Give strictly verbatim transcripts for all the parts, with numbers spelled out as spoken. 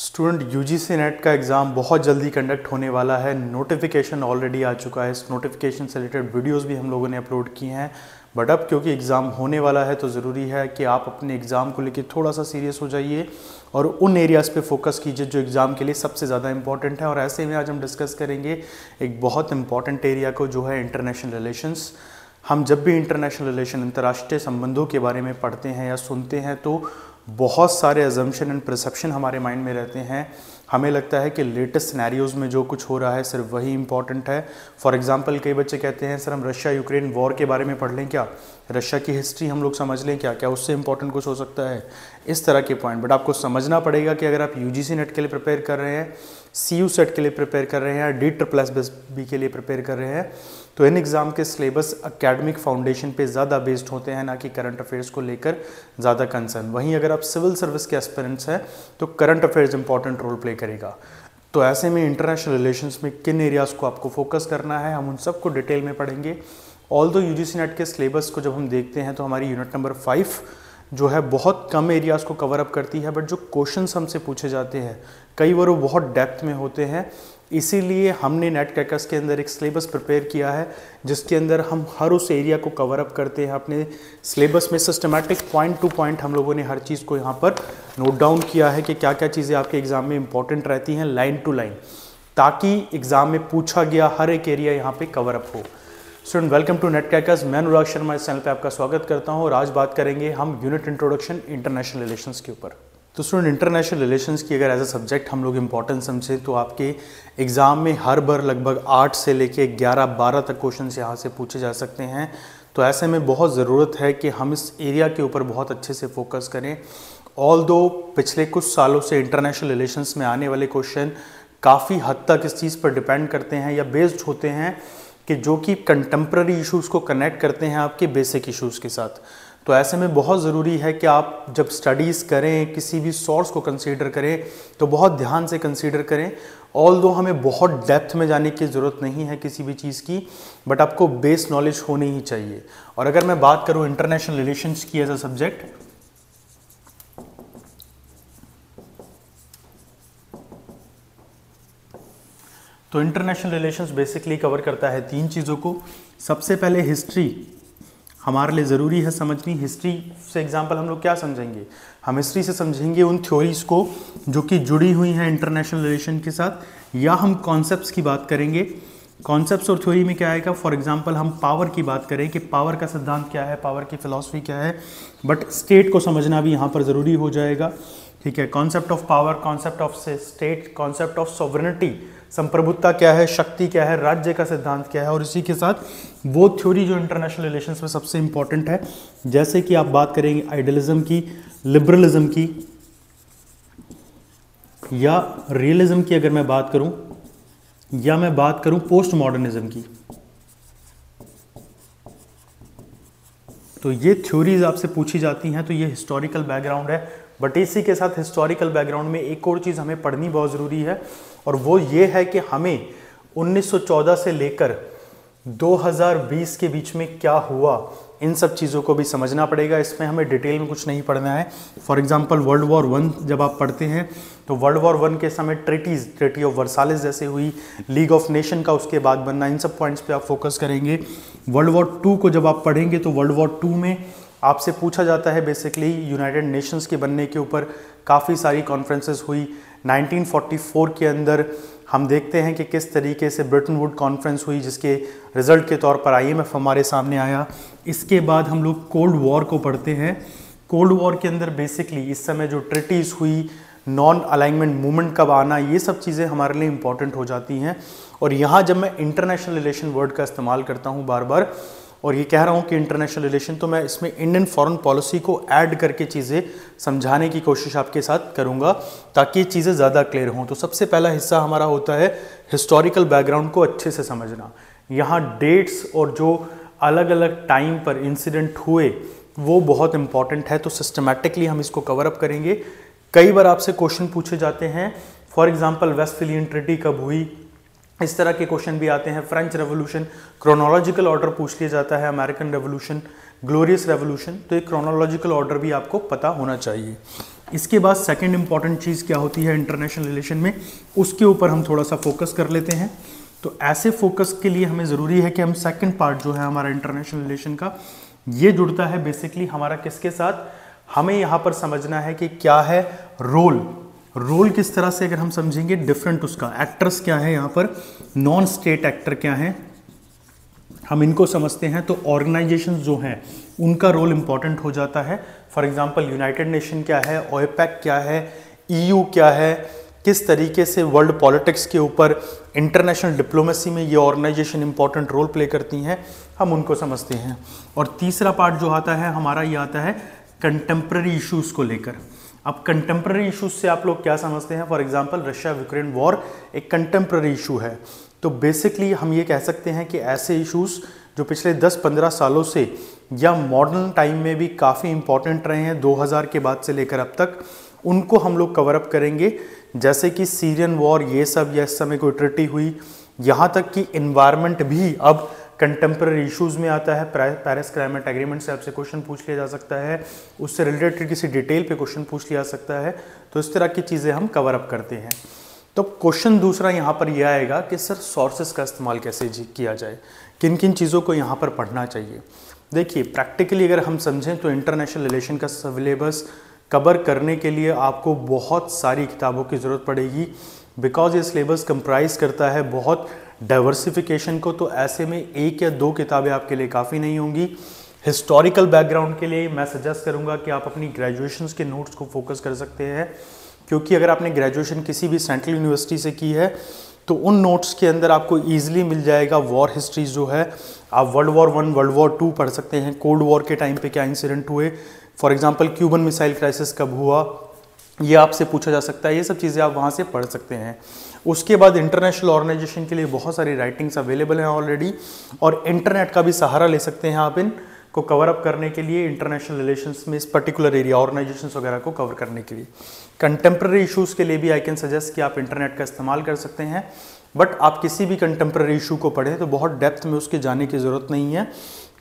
Student UGC net का exam बहुत जल्दी कंडक्ट होने वाला है। नोटिफिकेशन ऑलरेडी आ चुका है। इस नोटिफिकेशन से रिलेटेड वीडियोस भी हम लोगों ने अपलोड किए हैं, बट अब क्योंकि एग्ज़ाम होने वाला है तो ज़रूरी है कि आप अपने एग्ज़ाम को लेकर थोड़ा सा सीरियस हो जाइए और उन एरियाज़ पे फोकस कीजिए जो एग्ज़ाम के लिए सबसे ज़्यादा इंपॉर्टेंट है। और ऐसे में आज हम डिस्कस करेंगे एक बहुत इंपॉर्टेंट एरिया को जो है इंटरनेशनल रिलेशंस। हम जब भी इंटरनेशनल रिलेशन अंतर्राष्ट्रीय संबंधों के बारे में पढ़ते हैं या सुनते हैं तो बहुत सारे अजम्पशन एंड परसेप्शन हमारे माइंड में रहते हैं। हमें लगता है कि लेटेस्ट सिनेरियोज़ में जो कुछ हो रहा है सिर्फ वही इंपॉर्टेंट है। फॉर एग्जांपल कई बच्चे कहते हैं सर हम रशिया यूक्रेन वॉर के बारे में पढ़ लें क्या, रशिया की हिस्ट्री हम लोग समझ लें क्या, क्या उससे इंपॉर्टेंट कुछ हो सकता है, इस तरह के पॉइंट। बट आपको समझना पड़ेगा कि अगर आप यूजीसी नेट के लिए प्रिपेयर कर रहे हैं, सी यू सेट के लिए प्रिपेयर कर रहे हैं या डी ट्रिपल एस बी के लिए प्रिपेयर कर रहे हैं तो इन एग्ज़ाम के सिलेबस एकेडमिक फाउंडेशन पे ज़्यादा बेस्ड होते हैं, ना कि करंट अफेयर्स को लेकर ज़्यादा कंसर्न। वहीं अगर आप सिविल सर्विस के एस्पिरेंट्स हैं तो current affairs important role play करेगा। तो ऐसे में इंटरनेशनल रिलेशंस में किन एरियाज़ को आपको फोकस करना है हम उन सबको डिटेल में पढ़ेंगे। ऑल्दो यूजीसी नेट के सिलेबस को जब हम देखते हैं तो हमारी यूनिट नंबर फाइव जो है बहुत कम एरियाज़ को कवर अप करती है, बट जो क्वेश्चंस हमसे पूछे जाते हैं कई बार वो बहुत डेप्थ में होते हैं। इसीलिए हमने नेट क्रैकर्स के अंदर एक सिलेबस प्रिपेयर किया है जिसके अंदर हम हर उस एरिया को कवर अप करते हैं। अपने सिलेबस में सिस्टमैटिक पॉइंट टू पॉइंट हम लोगों ने हर चीज़ को यहाँ पर नोट डाउन किया है कि क्या क्या चीज़ें आपके एग्ज़ाम में इंपॉर्टेंट रहती हैं लाइन टू लाइन, ताकि एग्ज़ाम में पूछा गया हर एक एरिया यहाँ पर कवर अप हो। Student welcome to net crackers, मैं अनुराग शर्मा इस चैनल पे आपका स्वागत करता हूं और आज बात करेंगे हम यूनिट इंट्रोडक्शन इंटरनेशनल रिलेशंस के ऊपर। तो स्टूडेंट इंटरनेशनल रिलेशंस की अगर एज अ सब्जेक्ट हम लोग इंपॉर्टेंस समझें तो आपके एग्ज़ाम में हर बार लगभग आठ से लेके ग्यारह बारह तक क्वेश्चन यहाँ से पूछे जा सकते हैं। तो ऐसे में बहुत ज़रूरत है कि हम इस एरिया के ऊपर बहुत अच्छे से फोकस करें। ऑल्दो पिछले कुछ सालों से इंटरनेशनल रिलेशंस में आने वाले क्वेश्चन काफ़ी हद तक इस चीज़ पर डिपेंड करते हैं या बेस्ड होते हैं कि जो कि कंटेम्प्रेरी इश्यूज़ को कनेक्ट करते हैं आपके बेसिक इश्यूज़ के साथ। तो ऐसे में बहुत ज़रूरी है कि आप जब स्टडीज़ करें किसी भी सोर्स को कंसीडर करें तो बहुत ध्यान से कंसीडर करें। ऑल्दो हमें बहुत डेप्थ में जाने की ज़रूरत नहीं है किसी भी चीज़ की, बट आपको बेस नॉलेज होनी ही चाहिए। और अगर मैं बात करूँ इंटरनेशनल रिलेशंस की एज अ सब्जेक्ट तो इंटरनेशनल रिलेशंस बेसिकली कवर करता है तीन चीज़ों को। सबसे पहले हिस्ट्री हमारे लिए ज़रूरी है समझनी। हिस्ट्री से एग्जांपल हम लोग क्या समझेंगे, हम हिस्ट्री से समझेंगे उन थ्योरीज़ को जो कि जुड़ी हुई हैं इंटरनेशनल रिलेशन के साथ, या हम कॉन्सेप्ट्स की बात करेंगे। कॉन्सेप्ट्स और थ्योरी में क्या आएगा, फॉर एग्जांपल हम पावर की बात करें कि पावर का सिद्धांत क्या है, पावर की फिलॉसफी क्या है, बट स्टेट को समझना भी यहाँ पर ज़रूरी हो जाएगा। ठीक है, concept of power, concept of state, concept of sovereignty, संप्रभुता क्या है, शक्ति क्या है, राज्य का सिद्धांत क्या है, और इसी के साथ वो थ्योरी जो इंटरनेशनल रिलेशंस में सबसे इंपॉर्टेंट है, जैसे कि आप बात करेंगे आइडियलिज्म की, लिबरलिज्म की, या रियलिज्म की अगर मैं बात करूं, या मैं बात करूं पोस्ट मॉडर्निज्म की। तो ये थ्योरीज आपसे पूछी जाती हैं। तो ये हिस्टोरिकल बैकग्राउंड है, बट इसी के साथ हिस्टोरिकल बैकग्राउंड में एक और चीज़ हमें पढ़नी बहुत ज़रूरी है और वो ये है कि हमें उन्नीस सौ चौदह से लेकर दो हज़ार बीस के बीच में क्या हुआ, इन सब चीज़ों को भी समझना पड़ेगा। इसमें हमें डिटेल में कुछ नहीं पढ़ना है। For example world war one जब आप पढ़ते हैं तो वर्ल्ड वॉर वन के समय ट्रिटीज़, ट्रिटी ऑफ वर्साइल्स जैसे हुई, लीग ऑफ नेशन का उसके बाद बनना, इन सब पॉइंट्स पर आप फोकस करेंगे। वर्ल्ड वॉर टू को जब आप पढ़ेंगे तो वर्ल्ड वॉर टू में आपसे पूछा जाता है बेसिकली यूनाइटेड नेशंस के बनने के ऊपर। काफ़ी सारी कॉन्फ्रेंसेस हुई। नाइनटीन फोर्टी फोर के अंदर हम देखते हैं कि किस तरीके से ब्रिटन वुड कॉन्फ्रेंस हुई जिसके रिज़ल्ट के तौर पर आईएमएफ हमारे सामने आया। इसके बाद हम लोग कोल्ड वॉर को पढ़ते हैं। कोल्ड वॉर के अंदर बेसिकली इस समय जो ट्रिटीज़ हुई, नॉन अलाइनमेंट मूवमेंट कब आना, ये सब चीज़ें हमारे लिए इंपॉर्टेंट हो जाती हैं। और यहाँ जब मैं इंटरनेशनल रिलेशन वर्ड का इस्तेमाल करता हूँ बार बार और ये कह रहा हूँ कि इंटरनेशनल रिलेशन, तो मैं इसमें इंडियन फॉरेन पॉलिसी को ऐड करके चीज़ें समझाने की कोशिश आपके साथ करूँगा ताकि ये चीज़ें ज़्यादा क्लियर हों। तो सबसे पहला हिस्सा हमारा होता है हिस्टोरिकल बैकग्राउंड को अच्छे से समझना। यहाँ डेट्स और जो अलग अलग टाइम पर इंसिडेंट हुए वो बहुत इंपॉर्टेंट है, तो सिस्टमेटिकली हम इसको कवर अप करेंगे। कई बार आपसे क्वेश्चन पूछे जाते हैं, फॉर एग्ज़ाम्पल वेस्टफेलियन ट्रीटी कब हुई, इस तरह के क्वेश्चन भी आते हैं। फ्रेंच रेवोल्यूशन क्रोनोलॉजिकल ऑर्डर पूछ लिया जाता है, अमेरिकन रेवोल्यूशन, ग्लोरियस रेवोल्यूशन, तो ये क्रोनोलॉजिकल ऑर्डर भी आपको पता होना चाहिए। इसके बाद सेकंड इंपॉर्टेंट चीज़ क्या होती है इंटरनेशनल रिलेशन में, उसके ऊपर हम थोड़ा सा फोकस कर लेते हैं। तो ऐसे फोकस के लिए हमें ज़रूरी है कि हम सेकंड पार्ट जो है हमारा इंटरनेशनल रिलेशन का, ये जुड़ता है बेसिकली हमारा किसके साथ। हमें यहाँ पर समझना है कि क्या है रोल, रोल किस तरह से अगर हम समझेंगे डिफरेंट उसका, एक्टर्स क्या है यहाँ पर, नॉन स्टेट एक्टर क्या हैं, हम इनको समझते हैं तो ऑर्गेनाइजेशन जो हैं उनका रोल इम्पॉर्टेंट हो जाता है। फॉर एग्जांपल यूनाइटेड नेशन क्या है, ओपेक क्या है, ईयू क्या है, किस तरीके से वर्ल्ड पॉलिटिक्स के ऊपर इंटरनेशनल डिप्लोमेसी में ये ऑर्गेनाइजेशन इंपॉर्टेंट रोल प्ले करती हैं, हम उनको समझते हैं। और तीसरा पार्ट जो आता है हमारा ये आता है कंटेम्प्रेरी इशूज़ को लेकर। अब कंटेम्प्रेरी इशूज़ से आप लोग क्या समझते हैं, for example Russia Ukraine war एक कंटेम्प्रेरी इशू है, तो बेसिकली हम ये कह सकते हैं कि ऐसे इशूज़ जो पिछले दस पंद्रह सालों से या मॉडर्न टाइम में भी काफ़ी इम्पॉर्टेंट रहे हैं दो हज़ार के बाद से लेकर अब तक, उनको हम लोग कवरअप करेंगे। जैसे कि सीरियन वॉर, ये सब, या इस समय कोई ट्रिटी हुई, यहाँ तक कि इन्वायरमेंट भी अब कंटेम्प्रेरी इशूज़ में आता है। पेरिस क्लाइमेट एग्रीमेंट से आपसे क्वेश्चन पूछ लिया जा सकता है, उससे रिलेटेड किसी डिटेल पे क्वेश्चन पूछ लिया जा सकता है, तो इस तरह की चीज़ें हम कवरअप करते हैं। तो क्वेश्चन दूसरा यहाँ पर यह आएगा कि सर सोर्सेज का इस्तेमाल कैसे किया जाए, किन किन चीज़ों को यहाँ पर पढ़ना चाहिए। देखिए प्रैक्टिकली अगर हम समझें तो इंटरनेशनल रिलेशन का सिलेबस कवर करने के लिए आपको बहुत सारी किताबों की ज़रूरत पड़ेगी, बिकॉज ये सिलेबस कंप्राइज करता है बहुत डाइवर्सिफिकेशन को, तो ऐसे में एक या दो किताबें आपके लिए काफ़ी नहीं होंगी। हिस्टोरिकल बैकग्राउंड के लिए मैं सजेस्ट करूँगा कि आप अपनी ग्रेजुएशन के नोट्स को फोकस कर सकते हैं, क्योंकि अगर आपने ग्रेजुएशन किसी भी सेंट्रल यूनिवर्सिटी से की है तो उन नोट्स के अंदर आपको ईजिली मिल जाएगा। वॉर हिस्ट्री जो है आप world war one world war two पढ़ सकते हैं, कोल्ड वॉर के टाइम पे क्या इंसिडेंट हुए, for example Cuban missile crisis कब हुआ, ये आपसे पूछा जा सकता है, ये सब चीज़ें आप वहाँ से पढ़ सकते हैं। उसके बाद इंटरनेशनल ऑर्गेनाइजेशन के लिए बहुत सारी राइटिंग्स अवेलेबल हैं ऑलरेडी, और इंटरनेट का भी सहारा ले सकते हैं आप इन को कवर अप करने के लिए, इंटरनेशनल रिलेशंस में इस पर्टिकुलर एरिया ऑर्गेनाइजेशंस वगैरह को कवर करने के लिए। कंटेम्प्रेरी इश्यूज़ के लिए भी आई कैन सजेस्ट कि आप इंटरनेट का इस्तेमाल कर सकते हैं, बट आप किसी भी कंटेम्प्रेरी इशू को पढ़ें तो बहुत डेप्थ में उसके जाने की ज़रूरत नहीं है,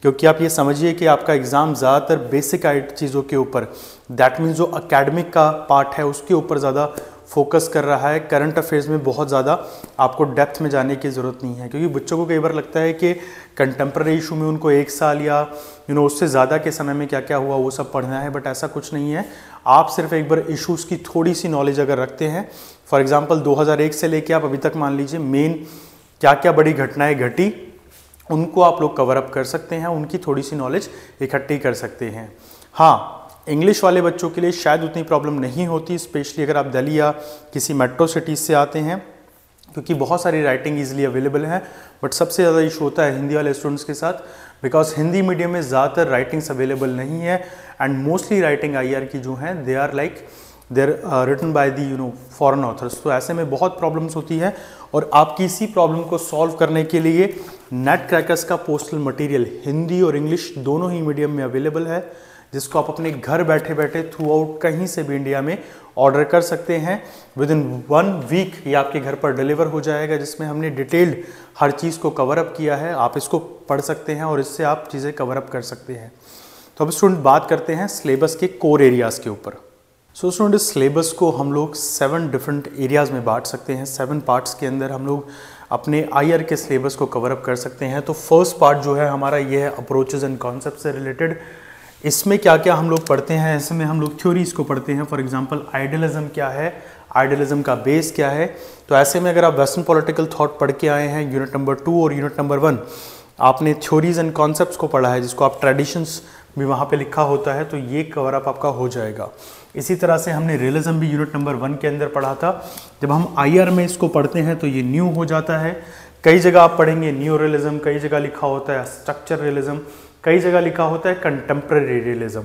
क्योंकि आप ये समझिए कि आपका एग्ज़ाम ज़्यादातर बेसिक चीज़ों के ऊपर, दैट मीन्स जो अकेडमिक का पार्ट है उसके ऊपर ज़्यादा फोकस कर रहा है। करंट अफेयर्स में बहुत ज़्यादा आपको डेप्थ में जाने की ज़रूरत नहीं है, क्योंकि बच्चों को कई बार लगता है कि कंटेम्प्रेरी इशू में उनको एक साल या यू नो उससे ज़्यादा के समय में क्या क्या हुआ वो सब पढ़ना है, बट ऐसा कुछ नहीं है। आप सिर्फ एक बार इशूज़ की थोड़ी सी नॉलेज अगर रखते हैं, फॉर एग्जाम्पल दो हज़ार एक से लेके आप अभी तक मान लीजिए मेन क्या क्या बड़ी घटनाएँ घटी, उनको आप लोग कवर अप कर सकते हैं, उनकी थोड़ी सी नॉलेज इकट्ठी कर सकते हैं। हाँ, इंग्लिश वाले बच्चों के लिए शायद उतनी प्रॉब्लम नहीं होती, स्पेशली अगर आप दिल्ली या किसी मेट्रो सिटीज़ से आते हैं, क्योंकि बहुत सारी राइटिंग ईजिली अवेलेबल हैं। बट सबसे ज़्यादा इशू होता है हिंदी वाले स्टूडेंट्स के साथ, बिकॉज हिंदी मीडियम में ज़्यादातर राइटिंग्स अवेलेबल नहीं है, and mostly writing I R की जो हैं they are like there written by the you know foreign authors, तो ऐसे में बहुत प्रॉब्लम्स होती है। और आपकी इसी प्रॉब्लम को सॉल्व करने के लिए नेट क्रैकर्स का पोस्टल मटीरियल हिंदी और इंग्लिश दोनों ही मीडियम में अवेलेबल है, जिसको आप अपने घर बैठे बैठे थ्रू आउट कहीं से भी इंडिया में ऑर्डर कर सकते हैं। विद इन वन वीक ये आपके घर पर डिलीवर हो जाएगा, जिसमें हमने डिटेल्ड हर चीज़ को कवर अप किया है। आप इसको पढ़ सकते हैं और इससे आप चीज़ें कवर अप कर सकते हैं। तो अब स्टूडेंट बात करते हैं सिलेबस के कोर एरियाज़ के ऊपर। सो स्टूडेंट इस सिलेबस को हम लोग सेवन डिफरेंट एरियाज़ में बांट सकते हैं, सेवन पार्ट्स के अंदर हम लोग अपने आई आर के सिलेबस को कवर अप कर सकते हैं। तो फर्स्ट पार्ट जो है हमारा ये है अप्रोचेज एंड कॉन्सेप्ट से रिलेटेड। इसमें क्या क्या हम लोग पढ़ते हैं, इसमें हम लोग थ्योरीज़ को पढ़ते हैं। फॉर एग्जांपल आइडियलिज्म क्या है, आइडियलिज्म का बेस क्या है। तो ऐसे में अगर आप वेस्टर्न पॉलिटिकल थॉट पढ़ के आए हैं यूनिट नंबर टू और यूनिट नंबर वन, आपने थ्योरीज़ एंड कॉन्सेप्ट्स को पढ़ा है, जिसको आप ट्रेडिशंस भी वहाँ पे लिखा होता है, तो ये कवर अप आपका हो जाएगा। इसी तरह से हमने रियलिज्म भी यूनिट नंबर वन के अंदर पढ़ा था। जब हम आई आर में इसको पढ़ते हैं तो ये न्यू हो जाता है। कई जगह आप पढ़ेंगे न्यू रियलिज्म, कई जगह लिखा होता है स्ट्रक्चर रियलिज्म, कई जगह लिखा होता है कंटेम्प्रेरी रियलिज्म,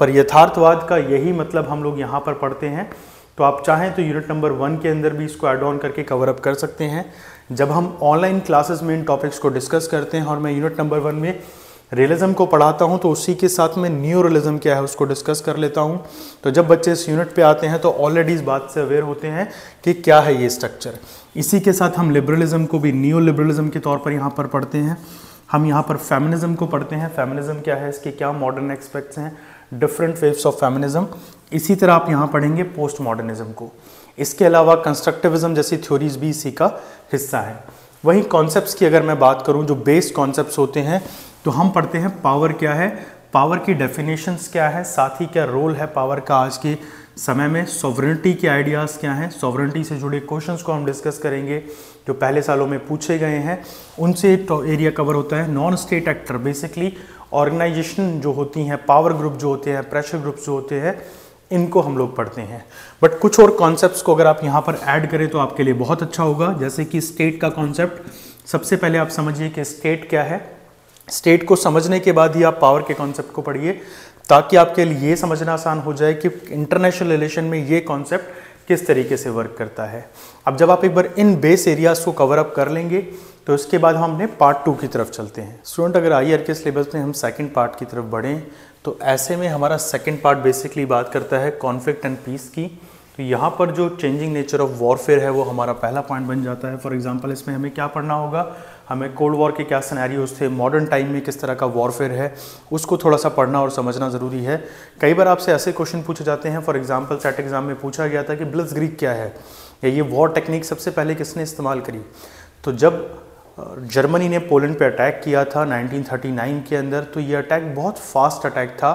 पर यथार्थवाद का यही मतलब हम लोग यहाँ पर पढ़ते हैं। तो आप चाहें तो यूनिट नंबर वन के अंदर भी इसको ऐड ऑन करके कवर अप कर सकते हैं। जब हम ऑनलाइन क्लासेस में इन टॉपिक्स को डिस्कस करते हैं और मैं यूनिट नंबर वन में रियलिज्म को पढ़ाता हूँ तो उसी के साथ में न्यू रियलिज्म क्या है उसको डिस्कस कर लेता हूँ। तो जब बच्चे इस यूनिट पे आते हैं तो ऑलरेडी इस बात से अवेयर होते हैं कि क्या है ये स्ट्रक्चर। इसी के साथ हम लिबरलिज्म को भी न्यू लिबरलिज्म के तौर पर यहाँ पर पढ़ते हैं। हम यहाँ पर फेमिनिज़म को पढ़ते हैं, फेमिनिज़म क्या है, इसके क्या मॉडर्न एस्पेक्ट्स हैं, डिफरेंट वेव्स ऑफ फेमिनिज्म। इसी तरह आप यहाँ पढ़ेंगे पोस्ट मॉडर्निज्म को। इसके अलावा कंस्ट्रक्टिविज्म जैसी थ्योरीज भी इसी का हिस्सा है। वहीं कॉन्सेप्ट्स की अगर मैं बात करूँ, जो बेस कॉन्सेप्ट्स होते हैं, तो हम पढ़ते हैं पावर क्या है, पावर की डेफिनेशंस क्या है, साथ ही क्या रोल है पावर का आज के समय में, सॉवरेनिटी के आइडियाज़ क्या हैं, सॉवरेनिटी से जुड़े क्वेश्चंस को हम डिस्कस करेंगे जो पहले सालों में पूछे गए हैं, उनसे एरिया कवर होता है। Non state actor basically organisation जो होती हैं, पावर ग्रुप जो होते हैं, प्रेशर ग्रुप्स जो होते हैं, इनको हम लोग पढ़ते हैं। बट कुछ और कॉन्सेप्ट्स को अगर आप यहाँ पर ऐड करें तो आपके लिए बहुत अच्छा होगा, जैसे कि स्टेट का कॉन्सेप्ट। सबसे पहले आप समझिए कि स्टेट क्या है, स्टेट को समझने के बाद ही आप पावर के कॉन्सेप्ट को पढ़िए, ताकि आपके लिए ये समझना आसान हो जाए कि इंटरनेशनल रिलेशन में ये कॉन्सेप्ट किस तरीके से वर्क करता है। अब जब आप एक बार इन बेस एरियाज़ को कवर अप कर लेंगे तो इसके बाद हम अपने पार्ट टू की तरफ चलते हैं। स्टूडेंट, अगर आई आर के सिलेबस में हम सेकेंड पार्ट की तरफ बढ़ें तो ऐसे में हमारा सेकेंड पार्ट बेसिकली बात करता है कॉन्फ्लिक्ट एंड पीस की। तो यहाँ पर जो चेंजिंग नेचर ऑफ वॉरफेयर है वो हमारा पहला पॉइंट बन जाता है। फॉर एग्जांपल इसमें हमें क्या पढ़ना होगा, हमें कोल्ड वॉर के क्या सिनेरियोज थे, मॉडर्न टाइम में किस तरह का वॉरफेयर है, उसको थोड़ा सा पढ़ना और समझना ज़रूरी है। कई बार आपसे ऐसे क्वेश्चन पूछे जाते हैं, फॉर एग्जांपल सेट एग्ज़ाम में पूछा गया था कि ब्लिट्ज़क्रीग क्या है, या ये वॉर टेक्निक सबसे पहले किसने इस्तेमाल करी। तो जब जर्मनी ने पोलैंड पर अटैक किया था नाइनटीन थर्टी नाइन के अंदर, तो ये अटैक बहुत फास्ट अटैक था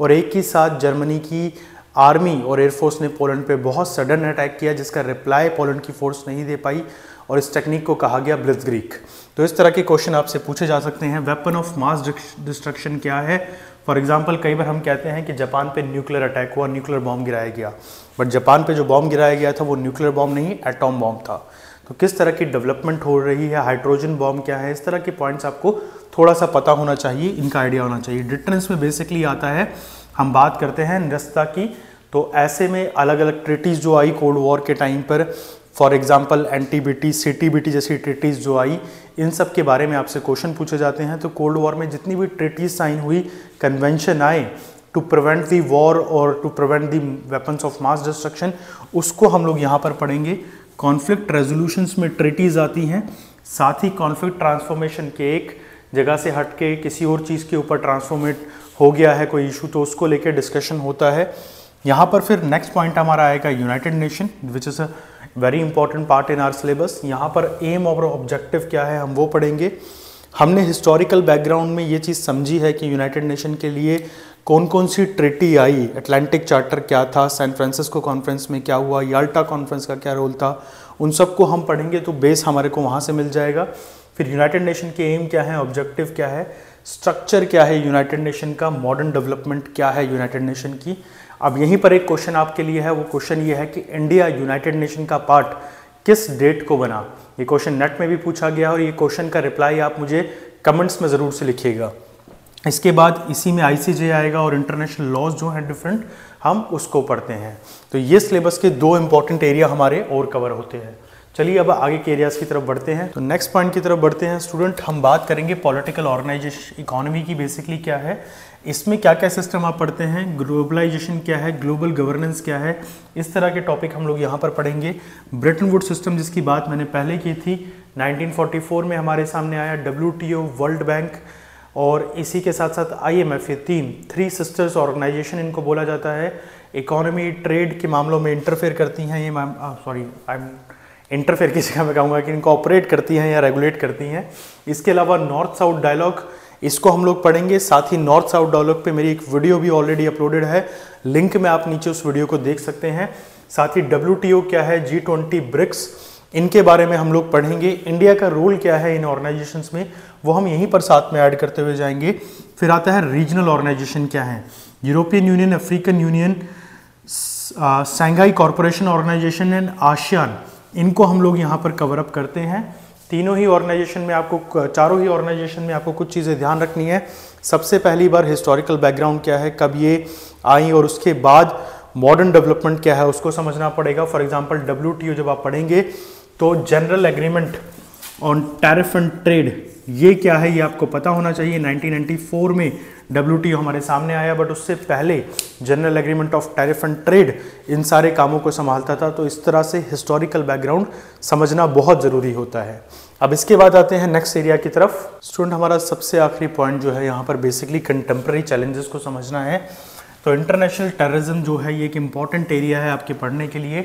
और एक ही साथ जर्मनी की आर्मी और एयरफोर्स ने पोलैंड पे बहुत सडन अटैक किया, जिसका रिप्लाई पोलैंड की फोर्स नहीं दे पाई और इस टेक्निक को कहा गया ब्लिट्ज़क्रीग। तो इस तरह के क्वेश्चन आपसे पूछे जा सकते हैं। वेपन ऑफ मास डिस्ट्रक्शन क्या है, फॉर एग्जांपल कई बार हम कहते हैं कि जापान पे न्यूक्लियर अटैक हुआ, न्यूक्लियर बॉम्ब गिराया गया, बट जापान पे जो बॉम्ब गिराया गया था वो न्यूक्लियर बॉम्ब नहीं एटॉम बॉम्ब था। तो किस तरह की डेवलपमेंट हो रही है, हाइड्रोजन बॉम्ब क्या है, इस तरह के पॉइंट्स आपको थोड़ा सा पता होना चाहिए, इनका आइडिया होना चाहिए। डिटरेंस में बेसिकली आता है, हम बात करते हैं निरस्ता की। तो ऐसे में अलग अलग ट्रिटीज़ जो आई कोल्ड वॉर के टाइम पर, for example N T B T, C T B T जैसी ट्रिटीज़ जो आई, इन सब के बारे में आपसे क्वेश्चन पूछे जाते हैं। तो कोल्ड वॉर में जितनी भी ट्रिटीज़ साइन हुई, कन्वेंशन आए टू प्रिवेंट दी वॉर और to prevent the weapons of mass destruction, उसको हम लोग यहाँ पर पढ़ेंगे। कॉन्फ्लिक्ट रेजोल्यूशंस में ट्रिटीज़ आती हैं, साथ ही कॉन्फ्लिक्ट ट्रांसफॉर्मेशन के एक जगह से हट के किसी और चीज़ के ऊपर ट्रांसफॉर्मेट हो गया है कोई इशू, तो उसको लेकर डिस्कशन होता है। यहाँ पर फिर नेक्स्ट पॉइंट हमारा आएगा United Nation, which is a very important part in our syllabus. यहाँ पर एम और ऑब्जेक्टिव क्या है हम वो पढ़ेंगे। हमने हिस्टोरिकल बैकग्राउंड में ये चीज़ समझी है कि यूनाइटेड नेशन के लिए कौन कौन सी ट्रिटी आई, अटलांटिक चार्टर क्या था, सैन फ्रांसिस्को कॉन्फ्रेंस में क्या हुआ, याल्टा कॉन्फ्रेंस का क्या रोल था, उन सबको हम पढ़ेंगे। तो बेस हमारे को वहाँ से मिल जाएगा। फिर यूनाइटेड नेशन के एम क्या है, ऑब्जेक्टिव क्या है, स्ट्रक्चर क्या है यूनाइटेड नेशन का, मॉडर्न डेवलपमेंट क्या है यूनाइटेड नेशन की। अब यहीं पर एक क्वेश्चन आपके लिए है, वो क्वेश्चन ये है कि इंडिया यूनाइटेड नेशन का पार्ट किस डेट को बना। ये क्वेश्चन नेट में भी पूछा गया और ये क्वेश्चन का रिप्लाई आप मुझे कमेंट्स में ज़रूर से लिखिएगा। इसके बाद इसी में आई सी जे आएगा और इंटरनेशनल लॉज जो हैं डिफरेंट, हम उसको पढ़ते हैं। तो ये सिलेबस के दो इंपॉर्टेंट एरिया हमारे और कवर होते हैं। चलिए अब आगे के एरियाज़ की तरफ बढ़ते हैं। तो नेक्स्ट पॉइंट की तरफ बढ़ते हैं स्टूडेंट, हम बात करेंगे पॉलिटिकल ऑर्गेनाइजेशन इकोनॉमी की। बेसिकली क्या है, इसमें क्या क्या सिस्टम आप पढ़ते हैं, ग्लोबलाइजेशन क्या है, ग्लोबल गवर्नेंस क्या है, इस तरह के टॉपिक हम लोग यहाँ पर पढ़ेंगे। ब्रेटन वुड सिस्टम जिसकी बात मैंने पहले की थी नाइनटीन फोर्टी फोर में हमारे सामने आया, W T O, world bank और इसी के साथ साथ आई एम एफ, ये तीन थ्री सिस्टर्स ऑर्गेनाइजेशन इनको बोला जाता है। इकोनॉमी ट्रेड के मामलों में इंटरफेयर करती हैं ये, सॉरी आई एम इंटरफेयर की जगह मैं कहूँगा कि इनको ऑपरेट करती हैं या रेगुलेट करती हैं। इसके अलावा नॉर्थ साउथ डायलॉग, इसको हम लोग पढ़ेंगे। साथ ही नॉर्थ साउथ डायलॉग पे मेरी एक वीडियो भी ऑलरेडी अपलोडेड है, लिंक में आप नीचे उस वीडियो को देख सकते हैं। साथ ही डब्ल्यू टी ओ क्या है, जी ट्वेंटी, ब्रिक्स, इनके बारे में हम लोग पढ़ेंगे। इंडिया का रोल क्या है इन ऑर्गेनाइजेशंस में, वो हम यहीं पर साथ में ऐड करते हुए जाएंगे। फिर आता है रीजनल ऑर्गेनाइजेशन क्या है, European union, African union, Shanghai corporation organisation and ASEAN, इनको हम लोग यहाँ पर कवर अप करते हैं। तीनों ही ऑर्गेनाइजेशन में आपको, चारों ही ऑर्गेनाइजेशन में आपको कुछ चीज़ें ध्यान रखनी है। सबसे पहली बार हिस्टोरिकल बैकग्राउंड क्या है, कब ये आई और उसके बाद मॉडर्न डेवलपमेंट क्या है उसको समझना पड़ेगा। For example W T O जब आप पढ़ेंगे तो general agreement on tariff and trade, ये क्या है ये आपको पता होना चाहिए। नाइनटीन नाइंटी फोर में डब्ल्यू टी ओ हमारे सामने आया, बट उससे पहले general agreement of tariff and trade इन सारे कामों को संभालता था। तो इस तरह से हिस्टोरिकल बैकग्राउंड समझना बहुत ज़रूरी होता है। अब इसके बाद आते हैं नेक्स्ट एरिया की तरफ। स्टूडेंट, हमारा सबसे आखिरी पॉइंट जो है यहाँ पर बेसिकली कंटेम्प्रेरी चैलेंजेस को समझना है। तो इंटरनेशनल टेररिज्म जो है ये एक इम्पॉर्टेंट एरिया है आपके पढ़ने के लिए।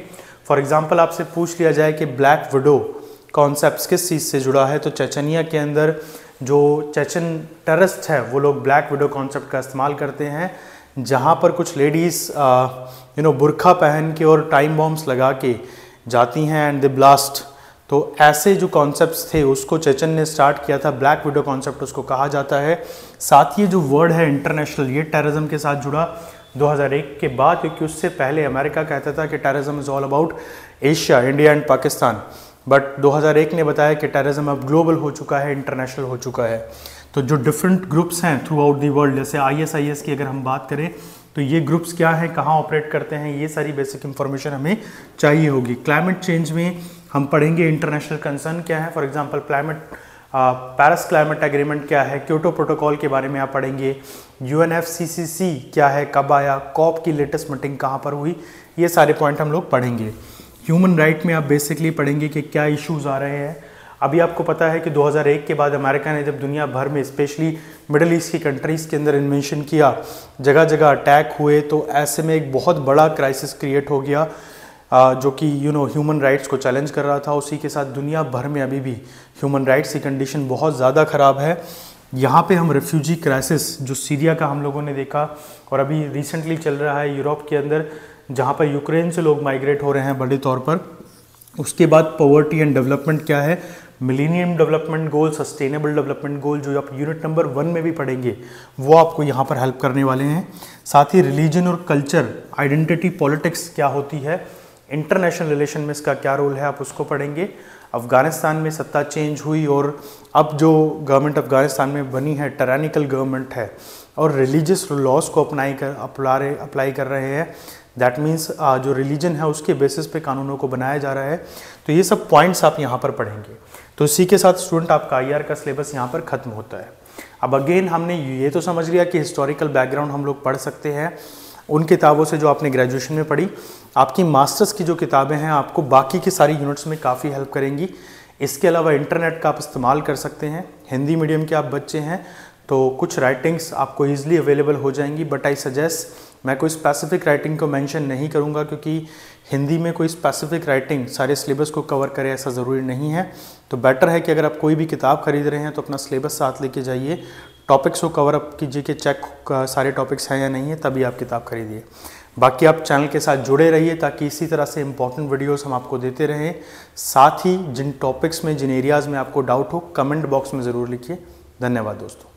फॉर एग्जांपल आपसे पूछ लिया जाए कि ब्लैक विडो कॉन्सेप्ट किस चीज़ से जुड़ा है, तो चेचनिया के अंदर जो चेचन टेररिस्ट है वो लोग ब्लैक विडो कॉन्सेप्ट का इस्तेमाल करते हैं, जहाँ पर कुछ लेडीज़ यू नो बुरखा पहन के और टाइम बॉम्ब्स लगा के जाती हैं एंड द ब्लास्ट। तो ऐसे जो कॉन्सेप्ट्स थे उसको चेचन ने स्टार्ट किया था, ब्लैक विडो कॉन्सेप्ट उसको कहा जाता है। साथ ये जो वर्ड है इंटरनेशनल ये टेररिज्म के साथ जुड़ा दो हज़ार एक के बाद, क्योंकि उससे पहले अमेरिका कहता था कि terrorism is all about Asia, India and Pakistan, but दो हज़ार एक ने बताया कि टेररिज्म अब ग्लोबल हो चुका है, इंटरनेशनल हो चुका है। तो जो डिफरेंट ग्रुप्स हैं थ्रू आउट दी वर्ल्ड, जैसे आईएसआईएस की अगर हम बात करें तो ये ग्रुप्स क्या हैं, कहाँ ऑपरेट करते हैं, ये सारी बेसिक इन्फॉर्मेशन हमें चाहिए होगी। क्लाइमेट चेंज में हम पढ़ेंगे इंटरनेशनल कंसर्न क्या है, for example climate Paris climate agreement क्या है, क्योटो प्रोटोकॉल के बारे में आप पढ़ेंगे, यूएनएफसीसीसी क्या है, कब आया, कॉप की लेटेस्ट मीटिंग कहाँ पर हुई, ये सारे पॉइंट हम लोग पढ़ेंगे। ह्यूमन राइट में आप बेसिकली पढ़ेंगे कि क्या इश्यूज़ आ रहे हैं। अभी आपको पता है कि दो हज़ार एक के बाद अमेरिका ने जब दुनिया भर में स्पेशली मिडिल ईस्ट की कंट्रीज़ के अंदर इन्वेंशन किया, जगह जगह अटैक हुए, तो ऐसे में एक बहुत बड़ा क्राइसिस क्रिएट हो गया जो कि यू नो ह्यूमन राइट्स को चैलेंज कर रहा था। उसी के साथ दुनिया भर में अभी भी ह्यूमन राइट्स की कंडीशन बहुत ज़्यादा ख़राब है। यहाँ पे हम रेफ्यूजी क्राइसिस जो सीरिया का हम लोगों ने देखा और अभी रिसेंटली चल रहा है यूरोप के अंदर, जहाँ पर यूक्रेन से लोग माइग्रेट हो रहे हैं बड़े तौर पर। उसके बाद पॉवर्टी एंड डेवलपमेंट क्या है, millennium development goal, sustainable development goal जो आप यूनिट नंबर वन में भी पढ़ेंगे वो आपको यहाँ पर हेल्प करने वाले हैं। साथ ही रिलीजन और कल्चर, आइडेंटिटी पॉलिटिक्स क्या होती है, इंटरनेशनल रिलेशन में इसका क्या रोल है, आप उसको पढ़ेंगे। अफ़गानिस्तान में सत्ता चेंज हुई और अब जो गवर्नमेंट अफ़गानिस्तान में बनी है टिरैनिकल गवर्नमेंट है और रिलीजियस लॉज को अपनाई कर अप्लाई अप्लाई कर रहे हैं, दैट मीन्स जो रिलीजन है उसके बेसिस पे कानूनों को बनाया जा रहा है। तो ये सब पॉइंट्स आप यहाँ पर पढ़ेंगे। तो इसी के साथ स्टूडेंट आपका आई आर का सिलेबस यहाँ पर ख़त्म होता है। अब अगेन हमने ये तो समझ लिया कि हिस्टोरिकल बैकग्राउंड हम लोग पढ़ सकते हैं उन किताबों से जो आपने ग्रेजुएशन में पढ़ी। आपकी मास्टर्स की जो किताबें हैं आपको बाकी की सारी यूनिट्स में काफ़ी हेल्प करेंगी। इसके अलावा इंटरनेट का आप इस्तेमाल कर सकते हैं। हिंदी मीडियम के आप बच्चे हैं तो कुछ राइटिंग्स आपको ईजिली अवेलेबल हो जाएंगी, बट आई सजेस्ट मैं कोई स्पेसिफिक राइटिंग को मेंशन नहीं करूंगा क्योंकि हिंदी में कोई स्पेसिफिक राइटिंग सारे सिलेबस को कवर करे ऐसा ज़रूरी नहीं है। तो बेटर है कि अगर आप कोई भी किताब खरीद रहे हैं तो अपना सिलेबस साथ लेके जाइए, टॉपिक्स को कवर अप कीजिए कि चेक सारे टॉपिक्स हैं या नहीं है, तभी आप किताब खरीदिए। बाकी आप चैनल के साथ जुड़े रहिए ताकि इसी तरह से इम्पॉर्टेंट वीडियोस हम आपको देते रहें। साथ ही जिन टॉपिक्स में, जिन एरियाज़ में आपको डाउट हो, कमेंट बॉक्स में ज़रूर लिखिए। धन्यवाद दोस्तों।